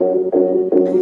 Broke out, girl. When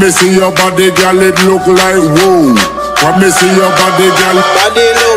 me see your body, girl, it look like woo. When me see your body, girl, body look.